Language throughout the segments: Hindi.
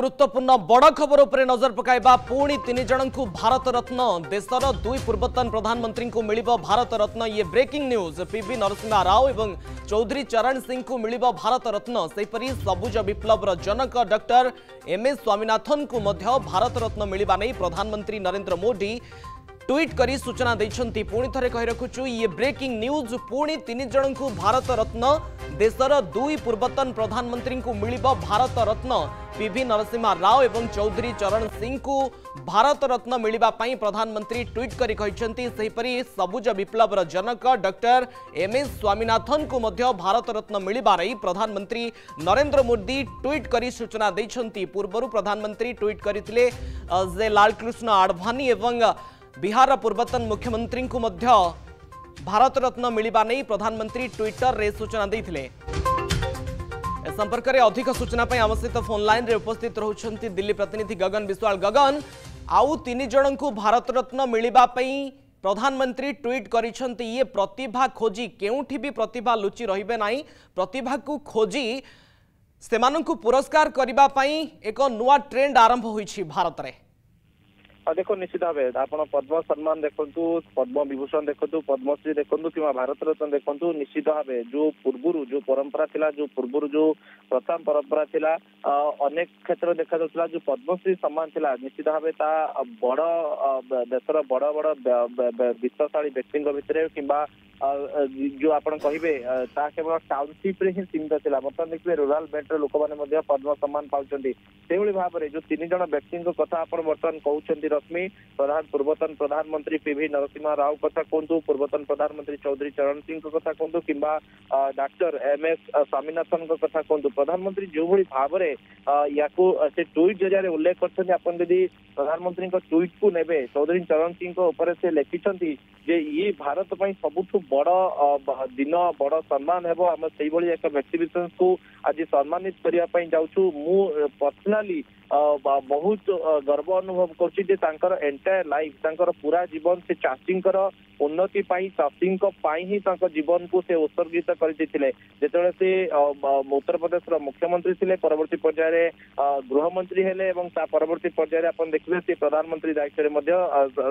गुरुत्वपूर्ण बड़ खबर उपरे नजर पकाइबा पुणी तीन जन को भारत रत्न देशर दुई पूर्वतन प्रधानमंत्री को मिलिबो भारत रत्न। ये breaking news. PV Narasimha Rao एवं चौधरी चरण सिंह को मिलिबो भारत रत्न। सेपरी सबुज विप्लव जनक डॉक्टर M. S. स्वामीनाथन को मध्य भारत रत्न मिलिबा नै प्रधानमंत्री नरेंद्र मोदी ट्वीट करी सूचना दैछंती। पुणी थरे कहि रखुछु ये ब्रेकिंग न्यूज। पुणी तीन जन को भारत रत्न देशर दुई पूर्वतन प्रधानमंत्री को मिलिबो भारत रत्न। पीवी नरसिम्हा राव एवं चौधरी चरण सिंह को भारत रत्न मिलिबा पई प्रधानमंत्री ट्वीट करी कहिसेंती। सेपरी सबुज विप्लव जनक डॉक्टर M. S. स्वामीनाथन को मध्य भारत रत्न मिलिबा नै प्रधानमंत्री नरेंद्र मोदी ट्वीट करी सूचना दैछंती। पूर्वरु प्रधानमंत्री ट्वीट करितले जे लालकृष्ण आडवाणी एवं बिहार पूर्वतन मुख्यमंत्री को मध्य भारत रत्न मिलिबा नै प्रधानमंत्री ट्विटर रे सूचना दैथिले। संपर्क में अधिक सूचना आम सहित फोन लाइन रे उपस्थित रहउछंती दिल्ली प्रतिनिधि गगन विश्वाल। गगन, आउ तीन जन को भारत रत्न मिलिबा पई प्रधानमंत्री ट्वीट करिसंती। ये प्रतिभा खोजी केउठी भी प्रतिभा लुचि रहिबे नाही, प्रतिभा को खोजी सेमाननकु पुरस्कार करिबा पई एक नवा ट्रेंड आरंभ होईछि भारत रे। देखो निश्चित भाव आप पद्म सम्मान देखु, पद्म विभूषण देखु, पद्मश्री देखु कि भारत रत्न देखु। निश्चित भाव जो पूर्व जो परंपरा थिला, जो पूर्व जो प्रथम परंपरा थिला, अनेक क्षेत्र देखा जाता जो पद्मश्री सम्मान थिला निश्चित भाव ता बड़ देशर बड़ बड़ वित्तशाली व्यक्ति भितर कि जो आप कहे ता केवल टाउनशिप हिं सीमित था। बर्तमान देखिए रूराल बेल्ट लोक मैंने पद्म सम्मान पाँच से भाव में जो तीन जन व्यक्ति कथ आप बर्तमान कहते रश्मि प्रधान पूर्वतन प्रधानमंत्री पीवी नरसिम्हा राव कथा कहतु, पूर्वतन प्रधानमंत्री चौधरी चरण सिंह कथा कहतु कि डॉक्टर M. S. स्वामीनाथन कथा कहतु। प्रधानमंत्री जो भाई भाव में या से ट्विट जरिए उल्लेख करते आप प्रधानमंत्री ट्विट को ने चौधरी चरण सिंह से लिखिं ये भारत पर सबुठ बड़ दिन बड़ सम्मान है। आम से एक व्यक्तिविशेष को आज सम्मानित करने जाऊँ मु पर्सनाली बहुत गर्व अनुभव कर एंटायर लाइफ तांकर पूरा जीवन से चाषी उन्नति चाषी ही जीवन को से उत्सर्गित करते जिते से उत्तर प्रदेश मुख्यमंत्री थे, परवर्ती पर्याय गृहमंत्री हेले और परवर्ती पर्याय आप देखिए से प्रधानमंत्री दायित्व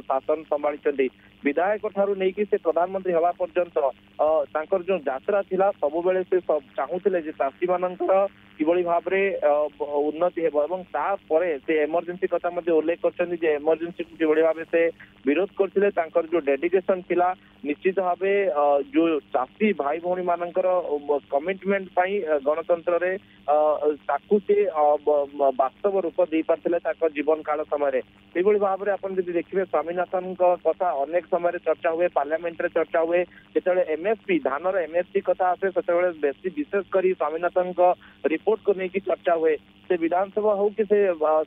शासन संभाली विधायक ठारू नहीं से प्रधानमंत्री हवा पर्यंत जो यात्रा था सब बेले से चाहूले चाषी मान किभली भाव में उन्नति है। से एमरजेंसी कथा उल्लेख करते एमरजेंसी को किभली भाव से विरोध करते जो डेडिकेशन थिला निश्चित भाव जो चाषी भाई भौणी मानकर कमिटमेंट गणतंत्र रे से वास्तव रूप दे पारे जीवन काल समय से भाव में आप देखिए स्वामीनाथन कथा अनेक समय चर्चा हुए, पार्लियामेंट रे चर्चा हुए जिते MSP धान MSP कथा आसे से बेसी विशेष कर स्वामीनाथन रिपोर्ट को लेकिन चर्चा हुए से विधानसभा हो कि से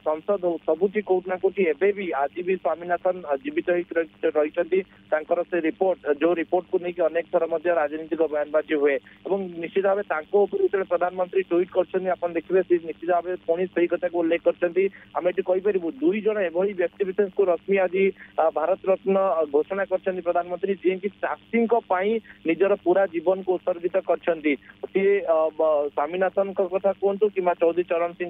संसद हो सबुठी कौटना कौटी एवं भी आज भी स्वामीनाथन जीवित रही से रिपोर्ट जो रिपोर्ट को लेकिन अनेक थर मध्य राजनीतिक बयानबाजी हुए और निश्चित भाव जो प्रधानमंत्री ट्वीट कर देखिए से निश्चित भाव पुणी से कथा को उल्लेख करते आम ये कहीपर दुई जन एभली व्यक्तिविशेष को रश्मि आज भारत रत्न घोषणा कर प्रधानमंत्री जी की चाषी निजर पूरा जीवन को उत्सर्गित करते स्वामीनाथन कथा कहतु कि चौधरी चरण सिंह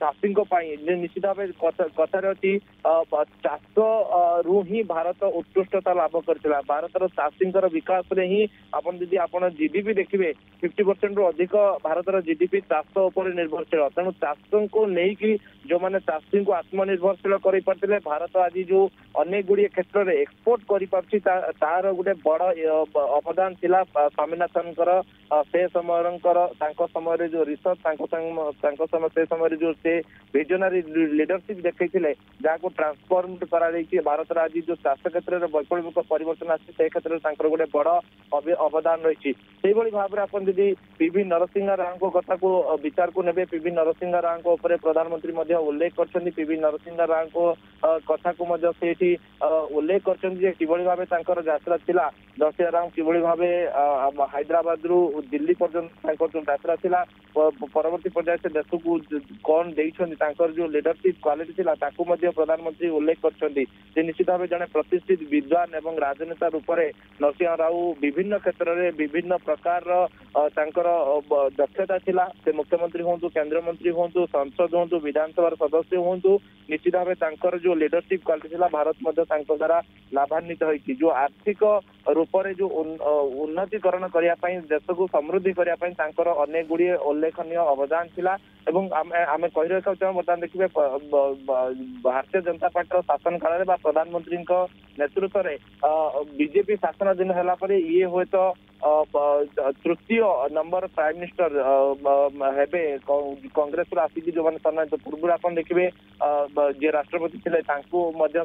चाषी निश्चित भाव कथार अच्छी चाष रु ही भारत उत्कृष्टता लाभ करता। भारतर चाषी विकास में ही जी आप जीडीपी देखिए 50% रु अधिक भारतर जीडीपी चाष उपर निर्भरशील तेणु चाष को लेकिन जो मैंने चाषी को आत्मनिर्भरशील कर भारत आज जो अनेक गुड़े क्षेत्र में एक्सपोर्ट कर तार गोटे बड़ अवदान था स्वामीनाथन से समय जो रिसर्च से समय जो से विजनरी लीडरशिप देखते जहाँ ट्रांसफर्म कर भारत आज जो चाष क्षेत्र में वैकल्पिक परिवर्तन आई क्षेत्र में गोटे बड़ अवदान रही भाव में आप जी पीवी नरसिम्हा राव कथा को विचार को ने पीवी नरसिम्हा राव प्रधानमंत्री उल्लेख करते पीवी नरसिम्हा राव कथा को उल्लेख करते कि भाव यात्रा था नरसिम्हा राव कि भाव हैदराबाद रु दिल्ली पर्यटन यात्रा था परवर्ती पर्याय से देश को कौन जो लीडरशिप क्वालिटी प्रधानमंत्री उल्लेख कर निश्चित भाव जड़े प्रतिष्ठित विद्वान और राजनेता रूप में नरसिंह राव विभिन्न क्षेत्र में विभिन्न प्रकार दक्षता थिला से मुख्यमंत्री हूँ केन्द्र मंत्री हूँ संसद हूँ विधानसभा सदस्य हूँ निश्चित भाव जो लीडरशिप क्वालिटी थिला भारत द्वारा लाभान्वित होती जो आर्थिक रूप से जो उन्नतिकरण करने देश को समृद्धि करने अनेक गुड़े उल्लेखनीय अवदान थिला एवं आम कही रखा चाहूँ बर्तमान देखिए भारतीय जनता पार्टी शासन काल में प्रधानमंत्री नेतृत्व में बीजेपी शासनाधीन है ये हूँ तो तृतीय नंबर प्राइम मिनिस्टर हे कांग्रेस आसिक जो मैंने सम्मानित पूर्व आप देखिए जे राष्ट्रपति थे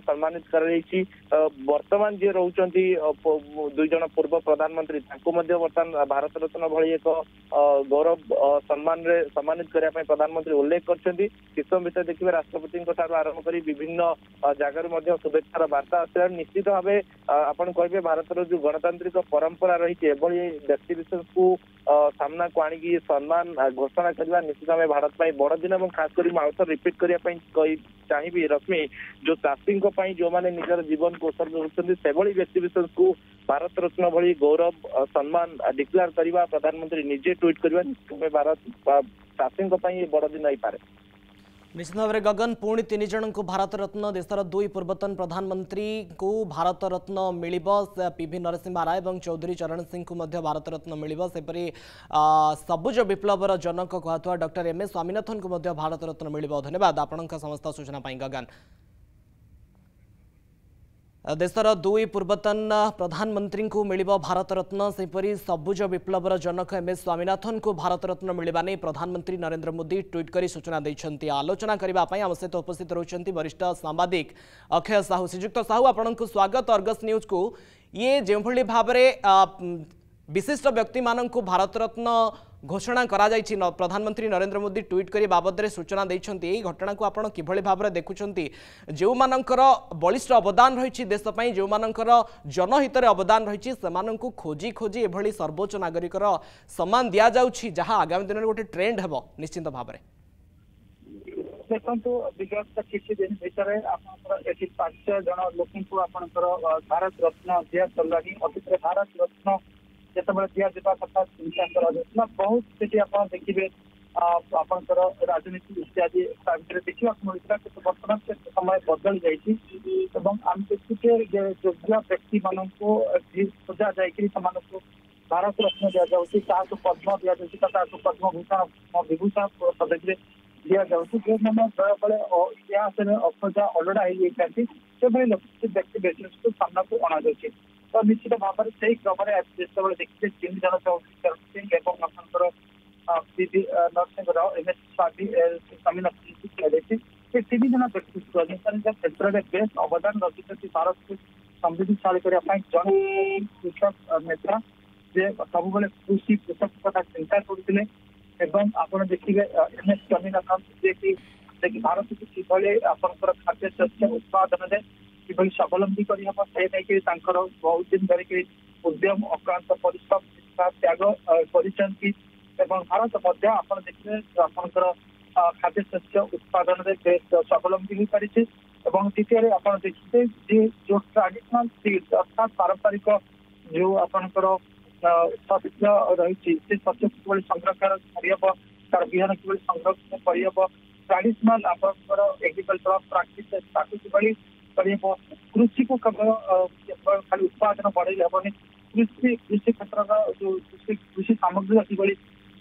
सम्मानित कर बर्तमान जी रोचंती दुई जन पूर्व प्रधानमंत्री बर्तमान भारत रत्न भाई एक गौरव सम्मान रे सम्मानित करने प्रधानमंत्री उल्लेख करछंती किसम विषय देखिए राष्ट्रपति आरंभ कर विभिन्न जगह शुभेच्छार वार्ता आसला निश्चित भाव आपन कहे भारतर जो गणतांत्रिक परंपरा रही है व्यक्तिशेष को सामना को आणिकी सम्मान घोषणा करवा निश्चित भाव भारत पर बड़ दिन और खास कर आउथर रिपीट करने चाहिए रश्मि जो चाषी जो मैंने निजर जीवन को उत्सर्ग होती से व्यक्तिशेष को भारत रत्न भली गौरव सम्मान डिक्लेयर करवा प्रधानमंत्री निजे ट्वीट करवा निश्चित भाव भारत चाषी ये बड़ दिन हो पाए निश्चित भाव गगन पुणी तीन जन को भारत रत्न देशर दुई पूर्वतन प्रधानमंत्री को भारत रत्न मिल पीवी नरसिम्हा राय और चौधरी चरण सिंह को मध्य भारत रत्न मिल सेपरी सबुज विप्लवर जनक कहता डॉक्टर एम एस स्वामीनाथन को मध्य भारत रत्न मिल। धन्यवाद आपण समस्त सूचना गगन। देशर दुई पूर्वतन प्रधानमंत्री को मिल भारत रत्न सेपरी सबुज विप्लवर जनक एम एस स्वामीनाथन को भारत रत्न मिलवा नहीं प्रधानमंत्री नरेंद्र मोदी ट्वीट कर सूचना देते। आलोचना करने आम सहित उपस्थित रहुचंती वरिष्ठ सांबादिक अक्षय साहू। श्रीजुक्त साहू आपण को स्वागत अर्गस न्यूज को। ये जो भाव में विशिष्ट व्यक्ति मान भारत रत्न घोषणा करा प्रधानमंत्री नरेंद्र मोदी ट्वीट करी बाबद रे सूचना देइछंती एई घटना को आपण किभली भाबरे देखुछंती जो मानकर बलिष्ठ अवदान रही देश पई जो मानकर जनहित रे अवदान रही सेमाननकु खोजी खोजी एभली सर्वोच्च नागरिक सम्मान दिया जाउछि जहा आगामी दिन में गोटे ट्रेंड हेबो निश्चित भाबरे। देखो विगत किसी दिन भर में पांच जन लोक भारत रत्न दिया सरलानी अतिथि भारत रत्न जितेबाला दि जावा कथा चिंता करा बहुत से आप देखिए आपर राजनीति इत्यादि देखा मिलता कि बर्तमान से समय बदल जाए आम देखिए योग्य व्यक्ति मान को सोजा जाकि भारत रत्न दि जाऊँगी काक पद्म दि जाऊँगी काक पद्मभूषण विभूषण पदवी दि जाऊँगी जो मैंने बेले बड़े या अपजा अलड़ा हो व्यक्ति विशेष को सामना को अणा जाए तो निश्चित भाव से क्रम जो देखिए तीन जन चौधरी चरण सिंह और PV Narasimha Rao M S Swaminathan से तीन जन व्यक्ति क्षेत्र में बेस्ट अवदान रखी भारत को समृद्धिशाली करने जन कृषक नेता जे सबुबले कृषि कृषक कथा चिंता करते आपड़ देखिए एम एस स्वामीनाथन जे कि भारत को किभली आपर खाद्य शस्य उत्पादन में किभली स्वावलम्बी करहब से लेकिन बहुत दिन धरिकी उद्यम अक्रांत परिश्रम त्याग भारत आप देखिए आपर खाद्य शस्य उत्पादन में बेस स्वावलम्बी हो पारी द्वितीय आप देखिए जो ट्रेडिशनल सीड्स अर्थात पारंपरिक जो आपर शस्य रही शस्य किभली संरक्षण करहब तार बिहान किभली संरक्षण करहब ट्रेडिशनल आपर एग्रिकल्चर प्राक्टिस किभली कृषि को केवल खाली उत्पादन बढ़े हेनी कृषि कृषि क्षेत्र का जो कृषि कृषि सामग्री किभली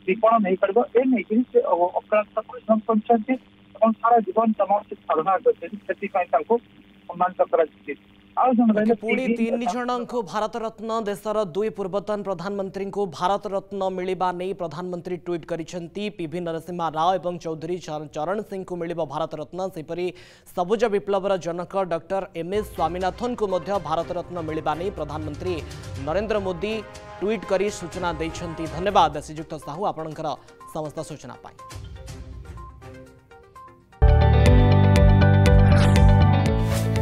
विपणन हो पार ए नहीं अक्रांत परिश्रम कर सारा जीवन तमाम साधना करते सम्मानित कर पुणी तीन जन को भारत रत्न देशर दुई पूर्वतन प्रधानमंत्री को भारत रत्न मिलवा नहीं प्रधानमंत्री ट्वीट करिसेंती। पीवी नरसिम्हा राव एवं चौधरी चरण सिंह को मिल भारत रत्न सेपरी सबुज विप्लवर जनक डॉक्टर एम एस स्वामीनाथन को मध्य भारत रत्न मिलवा नहीं प्रधानमंत्री नरेंद्र मोदी ट्वीट करी सूचना देइछंती। धन्यवाद श्रीजुक्त साहू आपणकर समस्त सूचना पाई।